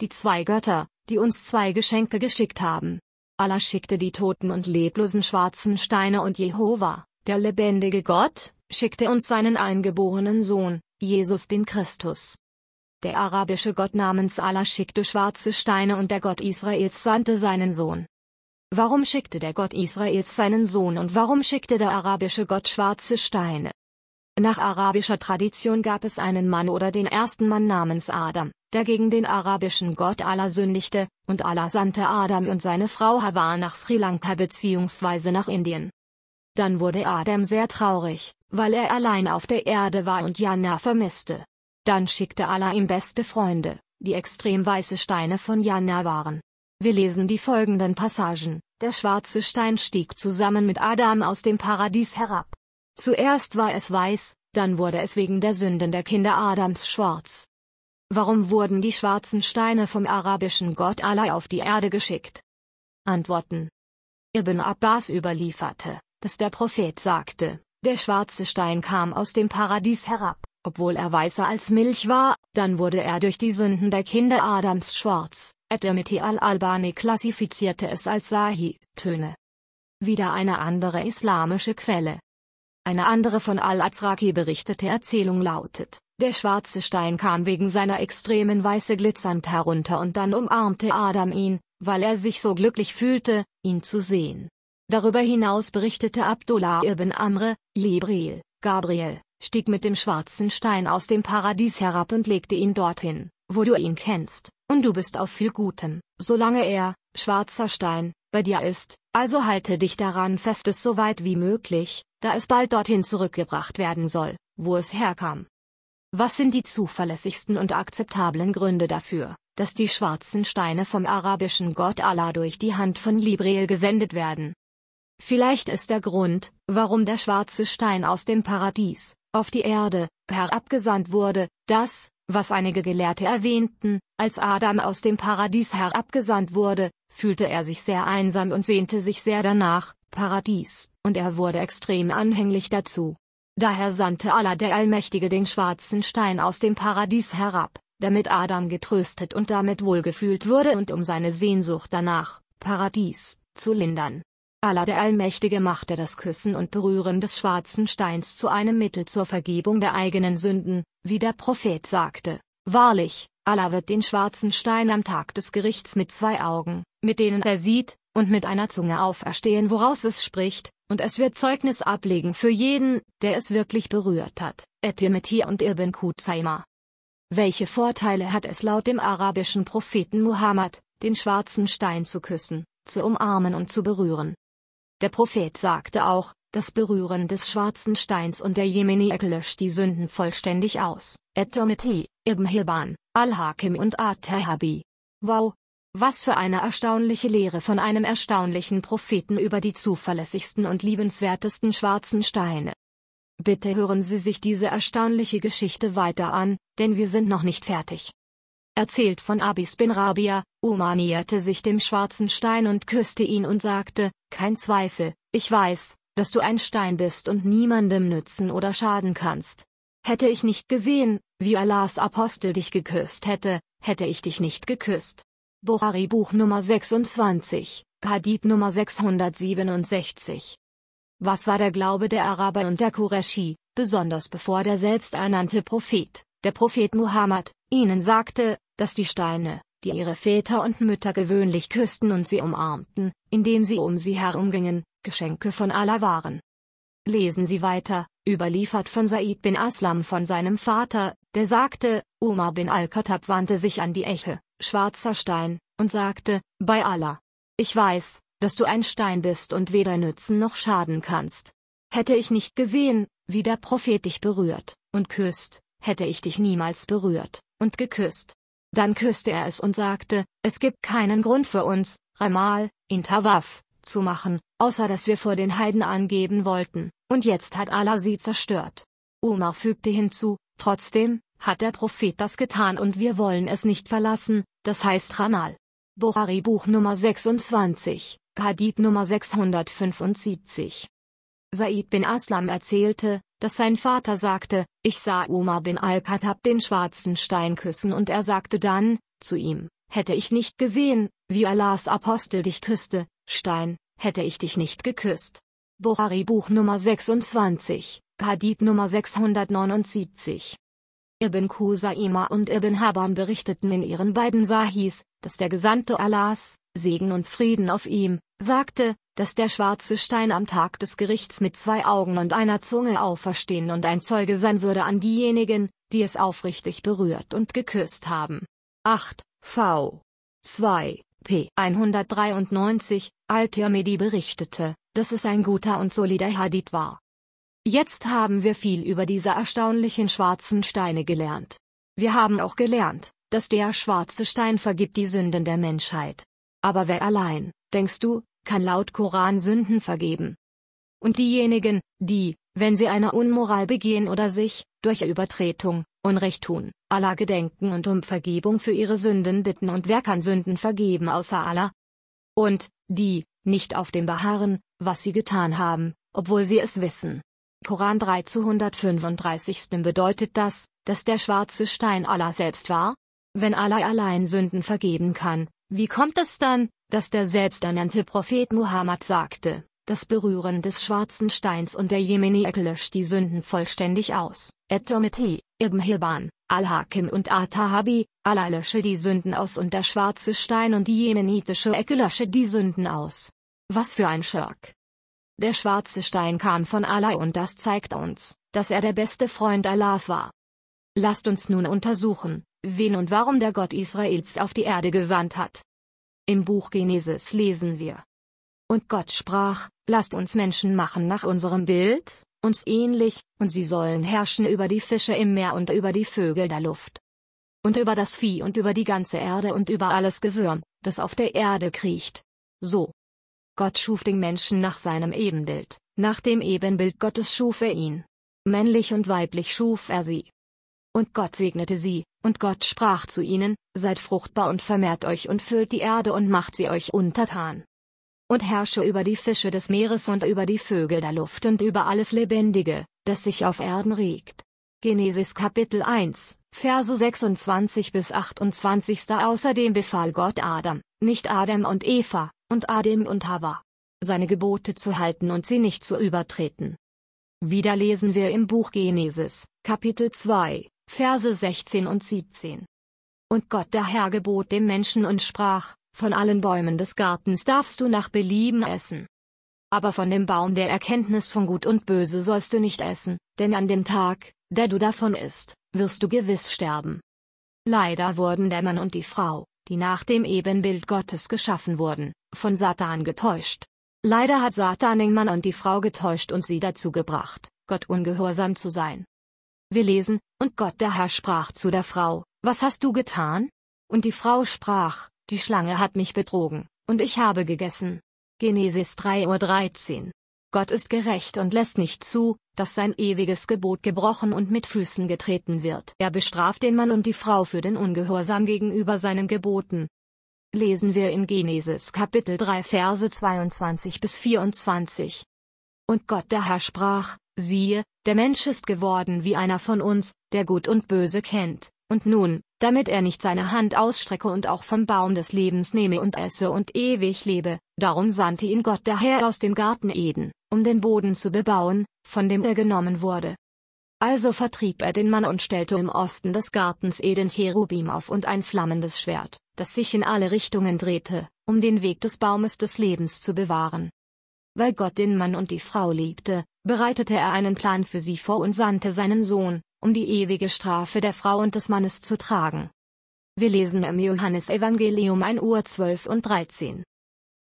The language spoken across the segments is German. die zwei Götter, die uns zwei Geschenke geschickt haben. Allah schickte die toten und leblosen schwarzen Steine und Jehova, der lebendige Gott, schickte uns seinen eingeborenen Sohn, Jesus den Christus. Der arabische Gott namens Allah schickte schwarze Steine und der Gott Israels sandte seinen Sohn. Warum schickte der Gott Israels seinen Sohn und warum schickte der arabische Gott schwarze Steine? Nach arabischer Tradition gab es einen Mann oder den ersten Mann namens Adam, der gegen den arabischen Gott Allah sündigte, und Allah sandte Adam und seine Frau Hawa nach Sri Lanka bzw. nach Indien. Dann wurde Adam sehr traurig, weil er allein auf der Erde war und Jana vermisste. Dann schickte Allah ihm beste Freunde, die extrem weiße Steine von Jana waren. Wir lesen die folgenden Passagen: Der schwarze Stein stieg zusammen mit Adam aus dem Paradies herab. Zuerst war es weiß, dann wurde es wegen der Sünden der Kinder Adams schwarz. Warum wurden die schwarzen Steine vom arabischen Gott Allah auf die Erde geschickt? Antworten. Ibn Abbas überlieferte, dass der Prophet sagte, der schwarze Stein kam aus dem Paradies herab, obwohl er weißer als Milch war, dann wurde er durch die Sünden der Kinder Adams schwarz. At-Tirmidhi al-Albani klassifizierte es als Sahih-Töne. Wieder eine andere islamische Quelle. Eine andere von al-Azraqi berichtete Erzählung lautet, der schwarze Stein kam wegen seiner extremen Weiße glitzernd herunter und dann umarmte Adam ihn, weil er sich so glücklich fühlte, ihn zu sehen. Darüber hinaus berichtete Abdullah ibn Amr, Gabriel, stieg mit dem schwarzen Stein aus dem Paradies herab und legte ihn dorthin, wo du ihn kennst, und du bist auf viel Gutem, solange er, schwarzer Stein, bei dir ist, also halte dich daran fest, es so weit wie möglich, da es bald dorthin zurückgebracht werden soll, wo es herkam. Was sind die zuverlässigsten und akzeptablen Gründe dafür, dass die schwarzen Steine vom arabischen Gott Allah durch die Hand von Jibril gesendet werden? Vielleicht ist der Grund, warum der schwarze Stein aus dem Paradies, auf die Erde, herabgesandt wurde, das, was einige Gelehrte erwähnten: Als Adam aus dem Paradies herabgesandt wurde, fühlte er sich sehr einsam und sehnte sich sehr danach, Paradies, und er wurde extrem anhänglich dazu. Daher sandte Allah der Allmächtige den schwarzen Stein aus dem Paradies herab, damit Adam getröstet und damit wohlgefühlt würde und um seine Sehnsucht danach, Paradies, zu lindern. Allah der Allmächtige machte das Küssen und Berühren des schwarzen Steins zu einem Mittel zur Vergebung der eigenen Sünden, wie der Prophet sagte: Wahrlich, Allah wird den schwarzen Stein am Tag des Gerichts mit zwei Augen, mit denen er sieht, und mit einer Zunge auferstehen, woraus es spricht, und es wird Zeugnis ablegen für jeden, der es wirklich berührt hat. At-Tirmidhi und Ibn Khuzaymah. Welche Vorteile hat es laut dem arabischen Propheten Muhammad, den schwarzen Stein zu küssen, zu umarmen und zu berühren? Der Prophet sagte auch, das Berühren des schwarzen Steins und der Jemeni-Ecke löscht die Sünden vollständig aus. At-Tirmidhi, Ibn Hibban, Al-Hakim und Adh-Dhahabi. Wow! Was für eine erstaunliche Lehre von einem erstaunlichen Propheten über die zuverlässigsten und liebenswertesten schwarzen Steine. Bitte hören Sie sich diese erstaunliche Geschichte weiter an, denn wir sind noch nicht fertig. Erzählt von Abis bin Rabia: Omar näherte sich dem schwarzen Stein und küsste ihn und sagte: Kein Zweifel, ich weiß, dass du ein Stein bist und niemandem nützen oder schaden kannst. Hätte ich nicht gesehen, wie Allahs Apostel dich geküsst hätte, hätte ich dich nicht geküsst. Bukhari Buch Nummer 26, Hadith Nummer 667. Was war der Glaube der Araber und der Quraishi, besonders bevor der selbsternannte Prophet, der Prophet Muhammad, ihnen sagte, dass die Steine, die ihre Väter und Mütter gewöhnlich küssten und sie umarmten, indem sie um sie herumgingen, Geschenke von Allah waren? Lesen Sie weiter, überliefert von Said bin Aslam von seinem Vater, der sagte: Omar bin al-Khattab wandte sich an die Eche, schwarzer Stein, und sagte: Bei Allah, ich weiß, dass du ein Stein bist und weder nützen noch schaden kannst. Hätte ich nicht gesehen, wie der Prophet dich berührt und küsst, hätte ich dich niemals berührt und geküsst. Dann küsste er es und sagte: Es gibt keinen Grund für uns, Ramal, in Tawaf, zu machen, außer dass wir vor den Heiden angeben wollten, und jetzt hat Allah sie zerstört. Omar fügte hinzu: Trotzdem hat der Prophet das getan und wir wollen es nicht verlassen, das heißt Ramal. Bukhari Buch Nummer 26, Hadith Nummer 675. Said bin Aslam erzählte, dass sein Vater sagte: Ich sah Omar bin al-Khattab den schwarzen Stein küssen und er sagte dann zu ihm: hätte ich nicht gesehen, wie Allahs Apostel dich küsste, Stein, hätte ich dich nicht geküsst. Bukhari Buch Nummer 26, Hadith Nummer 679. Ibn Khuzaymah und Ibn Hibban berichteten in ihren beiden Sahis, dass der Gesandte Allahs, Segen und Frieden auf ihm, sagte, dass der schwarze Stein am Tag des Gerichts mit 2 Augen und 1 Zunge auferstehen und ein Zeuge sein würde an diejenigen, die es aufrichtig berührt und geküsst haben. 8. V. 2. p. 193, At-Tirmidhi berichtete, dass es ein guter und solider Hadith war. Jetzt haben wir viel über diese erstaunlichen schwarzen Steine gelernt. Wir haben auch gelernt, dass der schwarze Stein vergibt die Sünden der Menschheit. Aber wer allein, denkst du, kann laut Koran Sünden vergeben? Und diejenigen, die, wenn sie eine Unmoral begehen oder sich, durch Übertretung, Unrecht tun, Allah gedenken und um Vergebung für ihre Sünden bitten, und wer kann Sünden vergeben außer Allah? Und die, nicht auf dem beharren, was sie getan haben, obwohl sie es wissen. Koran 3:135. Bedeutet das, dass der schwarze Stein Allah selbst war? Wenn Allah allein Sünden vergeben kann, wie kommt es dann, dass der selbsternannte Prophet Muhammad sagte, das Berühren des schwarzen Steins und der Jemenier löscht die Sünden vollständig aus? At-Tirmidhi, Ibn Hibban, Al-Hakim und Adh-Dhahabi, Allah lösche die Sünden aus und der schwarze Stein und die jemenitische Ecke lösche die Sünden aus. Was für ein Schirk! Der schwarze Stein kam von Allah und das zeigt uns, dass er der beste Freund Allahs war. Lasst uns nun untersuchen, wen und warum der Gott Israels auf die Erde gesandt hat. Im Buch Genesis lesen wir: Und Gott sprach, lasst uns Menschen machen nach unserem Bild, uns ähnlich, und sie sollen herrschen über die Fische im Meer und über die Vögel der Luft. Und über das Vieh und über die ganze Erde und über alles Gewürm, das auf der Erde kriecht. So. Gott schuf den Menschen nach seinem Ebenbild, nach dem Ebenbild Gottes schuf er ihn. Männlich und weiblich schuf er sie. Und Gott segnete sie, und Gott sprach zu ihnen, seid fruchtbar und vermehrt euch und füllt die Erde und macht sie euch untertan. Und herrsche über die Fische des Meeres und über die Vögel der Luft und über alles Lebendige, das sich auf Erden regt. Genesis Kapitel 1, Verse 26 bis 28. Außerdem befahl Gott Adam, nicht Adam und Eva, und Adam und Hava, seine Gebote zu halten und sie nicht zu übertreten. Wieder lesen wir im Buch Genesis, Kapitel 2, Verse 16 und 17. Und Gott der Herr gebot dem Menschen und sprach, von allen Bäumen des Gartens darfst du nach Belieben essen. Aber von dem Baum der Erkenntnis von Gut und Böse sollst du nicht essen, denn an dem Tag, da du davon isst, wirst du gewiss sterben. Leider wurden der Mann und die Frau, die nach dem Ebenbild Gottes geschaffen wurden, von Satan getäuscht. Leider hat Satan den Mann und die Frau getäuscht und sie dazu gebracht, Gott ungehorsam zu sein. Wir lesen, und Gott der Herr sprach zu der Frau, was hast du getan? Und die Frau sprach, die Schlange hat mich betrogen, und ich habe gegessen. Genesis 3:13. Gott ist gerecht und lässt nicht zu, dass sein ewiges Gebot gebrochen und mit Füßen getreten wird. Er bestraft den Mann und die Frau für den Ungehorsam gegenüber seinen Geboten. Lesen wir in Genesis Kapitel 3 Verse 22 bis 24. Und Gott der Herr sprach, siehe, der Mensch ist geworden wie einer von uns, der Gut und Böse kennt, und nun, damit er nicht seine Hand ausstrecke und auch vom Baum des Lebens nehme und esse und ewig lebe, darum sandte ihn Gott der Herr aus dem Garten Eden, um den Boden zu bebauen, von dem er genommen wurde. Also vertrieb er den Mann und stellte im Osten des Gartens Eden Cherubim auf und ein flammendes Schwert, das sich in alle Richtungen drehte, um den Weg des Baumes des Lebens zu bewahren. Weil Gott den Mann und die Frau liebte, bereitete er einen Plan für sie vor und sandte seinen Sohn, um die ewige Strafe der Frau und des Mannes zu tragen. Wir lesen im Johannesevangelium 1:12 und 13.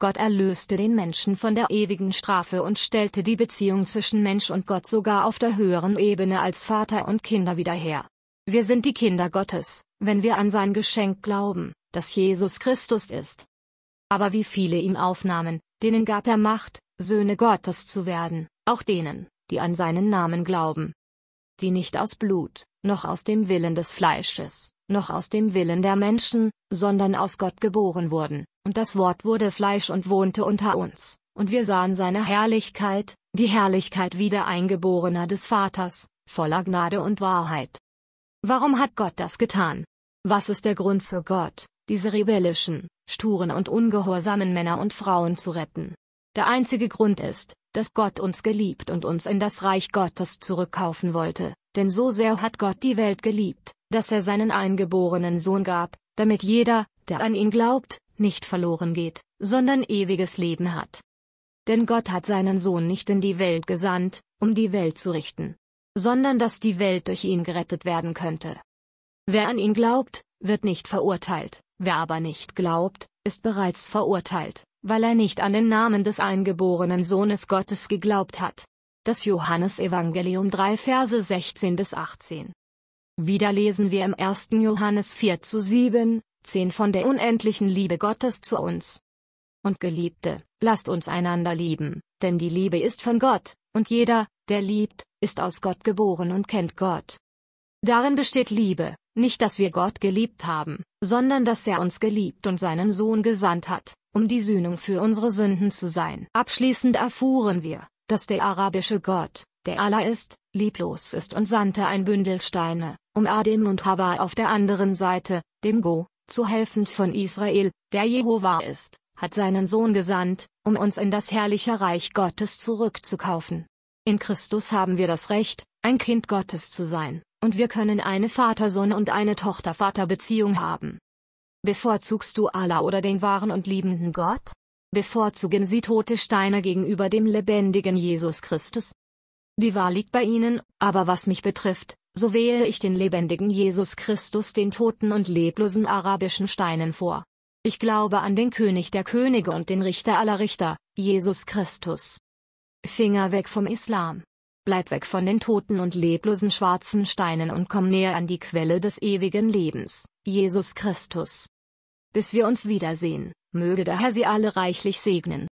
Gott erlöste den Menschen von der ewigen Strafe und stellte die Beziehung zwischen Mensch und Gott sogar auf der höheren Ebene als Vater und Kinder wieder her. Wir sind die Kinder Gottes, wenn wir an sein Geschenk glauben, das Jesus Christus ist. Aber wie viele ihn aufnahmen, denen gab er Macht, Söhne Gottes zu werden, auch denen, die an seinen Namen glauben. Die nicht aus Blut, noch aus dem Willen des Fleisches, noch aus dem Willen der Menschen, sondern aus Gott geboren wurden. Und das Wort wurde Fleisch und wohnte unter uns, und wir sahen seine Herrlichkeit, die Herrlichkeit wie der Eingeborener des Vaters, voller Gnade und Wahrheit. Warum hat Gott das getan? Was ist der Grund für Gott, diese rebellischen, sturen und ungehorsamen Männer und Frauen zu retten. Der einzige Grund ist, dass Gott uns geliebt und uns in das Reich Gottes zurückkaufen wollte, denn so sehr hat Gott die Welt geliebt, dass er seinen eingeborenen Sohn gab, damit jeder, der an ihn glaubt, nicht verloren geht, sondern ewiges Leben hat. Denn Gott hat seinen Sohn nicht in die Welt gesandt, um die Welt zu richten, sondern dass die Welt durch ihn gerettet werden könnte. Wer an ihn glaubt, wird nicht verurteilt, wer aber nicht glaubt, ist bereits verurteilt, weil er nicht an den Namen des eingeborenen Sohnes Gottes geglaubt hat. Das Johannesevangelium 3 Verse 16 bis 18. Wieder lesen wir im 1. Johannes 4:7, 10 von der unendlichen Liebe Gottes zu uns. Und Geliebte, lasst uns einander lieben, denn die Liebe ist von Gott, und jeder, der liebt, ist aus Gott geboren und kennt Gott. Darin besteht Liebe, nicht dass wir Gott geliebt haben, sondern dass er uns geliebt und seinen Sohn gesandt hat, um die Sühnung für unsere Sünden zu sein. Abschließend erfuhren wir, dass der arabische Gott, der Allah ist, lieblos ist und sandte ein Bündel Steine, um Adam und Hawa auf der anderen Seite, dem Go, zu helfen von Israel, der Jehova ist, hat seinen Sohn gesandt, um uns in das herrliche Reich Gottes zurückzukaufen. In Christus haben wir das Recht, ein Kind Gottes zu sein, und wir können eine Vater-Sohn- und eine Tochter-Vater-Beziehung haben. Bevorzugst du Allah oder den wahren und liebenden Gott? Bevorzugen sie tote Steine gegenüber dem lebendigen Jesus Christus? Die Wahl liegt bei ihnen, aber was mich betrifft, so wähle ich den lebendigen Jesus Christus den toten und leblosen arabischen Steinen vor. Ich glaube an den König der Könige und den Richter aller Richter, Jesus Christus. Finger weg vom Islam. Bleib weg von den toten und leblosen schwarzen Steinen und komm näher an die Quelle des ewigen Lebens, Jesus Christus. Bis wir uns wiedersehen, möge der Herr Sie alle reichlich segnen.